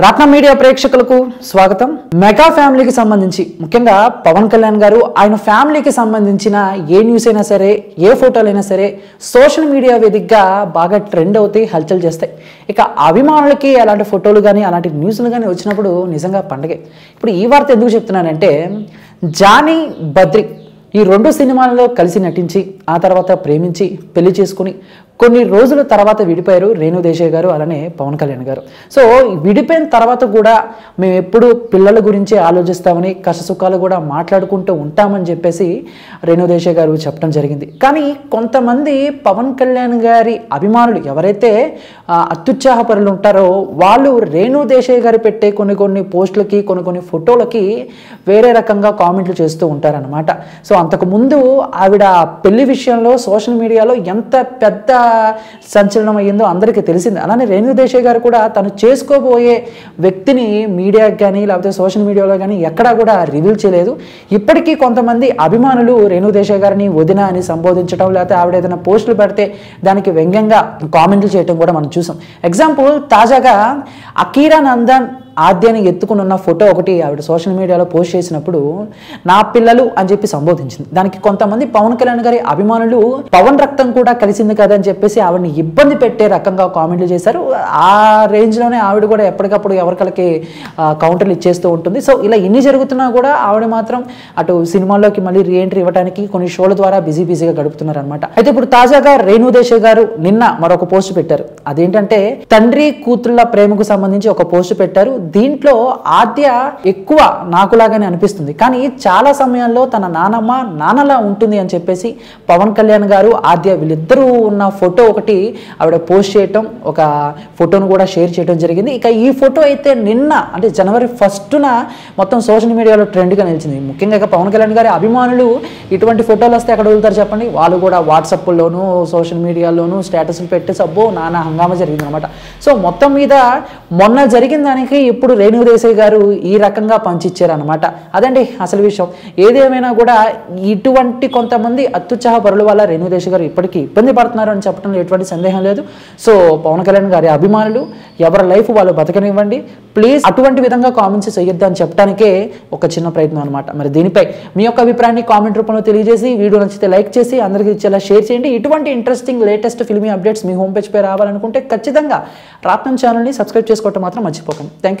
Raatnam Media Prekshakulaku, Swagatam, Mega Family ki Sambandhinchi, Mukyanga, Pawan Kalyan garu, Ayana family ki Sambandhinchina, Ye news aina sare, Ye photo aina sare, social media Vediga, Baga trend avuti, halchal chestayi. Ika Abhimanulaki, Alanti photoలు గాని, అలాంటి న్యూస్లు గాని వచ్చినప్పుడు నిజంగా పండగే. ఇప్పుడు ఈ వార్త ఎందుకు చెప్తున్నానంటే జానీ బద్రి ఈ రెండు సినిమాలలో కలిసి నటించి ఆ తర్వాత ప్రేమించి పెళ్లి చేసుకొని కొన్ని రోజుల తర్వాత విడిపోయారు రేణు దేశాయ్ గారు అలానే పవన్ కళ్యాణ్ గారు సో విడిపోయిన తర్వాత కూడా మేము ఎప్పుడు పిల్లల గురించి ఆలోచిస్తామని కష్టసుఖాలు కూడా మాట్లాడుకుంటూ ఉంటామని చెప్పేసి రేణు దేశాయ్ గారు చెప్పడం జరిగింది కానీ కొంతమంది పవన్ కళ్యాణ్ గారి అభిమానులు ఎవరైతే అత్యుత్సాహపరులు ఉంటారో వాళ్ళు రేణు దేశాయ్ గారు పెట్టే కొన్ని పోస్టులకి కొన్ని ఫోటోలకి వేరే రకంగా కామెంట్లు చేస్తూ ఉంటారన్నమాట సో అంతకు ముందు ఆవిడ పెళ్లి విషయంలో సోషల్ మీడియాలో ఎంత పెద్ద సంచలనం అయ్యిందో అందరికీ తెలిసింది అలానే రేణు దేశాయ్ గారు కూడా తను చేసుకోబోయే వ్యక్తిని మీడియాకి గాని లేకపోతే సోషల్ మీడియాలో గాని ఎక్కడా కూడా రివీల్ చేయలేదు ఇప్పటికీ కొంతమంది అభిమానులు రేణు దేశాయ్ గారిని వదినా అని సంబోధించడం లేకపోతే ఆవిడ ఏదైనా పోస్టులు పెడితే దానికి వ్యంగ్యంగా కామెంట్లు చేయడం కూడా మనం చూసాం ఎగ్జాంపుల్ తాజాగా అకీరా నందన్ ఆద్యాని ఎత్తుకున్న ఫోటో ఒకటి ఆవిడ సోషల్ మీడియాలో పోస్ట్ చేసినప్పుడు నా పిల్లలు అని చెప్పి సంబోధించింది దానికి కొంతమంది పవన్ కళ్యాణ్ గారి అభిమానులు పవన్ రక్తం కూడా కలిసింది కదా అని చెప్పేసి ఆవిడని ఇబ్బంది పెట్టే రకంగా కామెంట్లు చేశారు ఆ రేంజ్ లోనే ఆవిడ కూడా ఎప్పటికప్పుడు ఎవరికలకి కౌంటర్లు ఇచ్చేస్తూ ఉంటుంది సో ఇలా ఎన్ని జరుగుతున్నా కూడా ఆవిడ మాత్రం అటు సినిమాల్లోకి మళ్ళీ రీఎంట్రీ ఇవ్వడానికి కొన్ని షోల ద్వారా బిజీగా గడుపుతున్నారు అన్నమాట అయితే ఇప్పుడు తాజాగా రేణు దేశాయ్ గారు నిన్న మరొక పోస్ట్ పెట్టారు అదేంటంటే తండ్రి కూతుళ్ళ ప్రేమకు సంబంధించి ఒక పోస్ట్ పెట్టారు దీంట్లో ఆద్య ఎక్కువ నాకులాగానే అనిపిస్తుంది కానీ చాలా సమయంలో తన నానమ్మ నాన్నలా ఉంటుంది అని చెప్పేసి పవన్ కళ్యాణ్ గారు ఆద్య వీళ్ళిద్దరూ ఉన్న ఫోటో ఒకటి ఆవిడ పోస్ట్ చేయడం ఒక ఫోటోను కూడా షేర్ చేయడం జరిగింది ఇక ఈ ఫోటో అయితే నిన్న అంటే జనవరి 1st మొత్తం సోషల్ మీడియాలో ట్రెండ్గా నిలిచింది ముఖ్యంగా పవన్ కళ్యాణ్ గారి అభిమానులు ఇటువంటి ఫోటోలు వస్తే ఎక్కడ వదులుతారు చెప్పండి వాళ్ళు కూడా వాట్సాప్లోను సోషల్ మీడియాలోను స్టేటస్లు పెట్టేసి అబ్బో నానా హంగామా జరిగింది అనమాట సో మొత్తం మీద మొన్న జరిగిన దానికి ఇప్పుడు రేణు దేశాయ్ గారు ఈ రకంగా పంచిచ్చారు అన్నమాట అదండి అసలు విషయం ఏదేమైనా కూడా ఇటువంటి కొంతమంది అత్యుత్సాహ పరుల వల్ల రేణు దేశాయ్ గారు ఇప్పటికీ ఇబ్బంది పడుతున్నారు అని చెప్పడంలో ఎటువంటి సందేహం లేదు సో పవన్ కళ్యాణ్ గారి అభిమానులు ఎవరి లైఫ్ వాళ్ళు బతకనివ్వండి ప్లీజ్ అటువంటి విధంగా కామెంట్స్ చేయొద్దు అని చెప్పడానికే ఒక చిన్న ప్రయత్నం అన్నమాట మరి దీనిపై మీ యొక్క అభిప్రాయాన్ని కామెంట్ రూపంలో తెలియజేసి వీడియో నచ్చితే లైక్ చేసి అందరికీ ఇచ్చేలా షేర్ చేయండి ఇటువంటి ఇంట్రెస్టింగ్ లేటెస్ట్ ఫిల్మీ అప్డేట్స్ మీ హోమ్ పేజ్ పై రావాలనుకుంటే ఖచ్చితంగా రాత్నం ఛానల్ని సబ్స్క్రైబ్ చేసుకోవడం మాత్రం మర్చిపోకండి Thank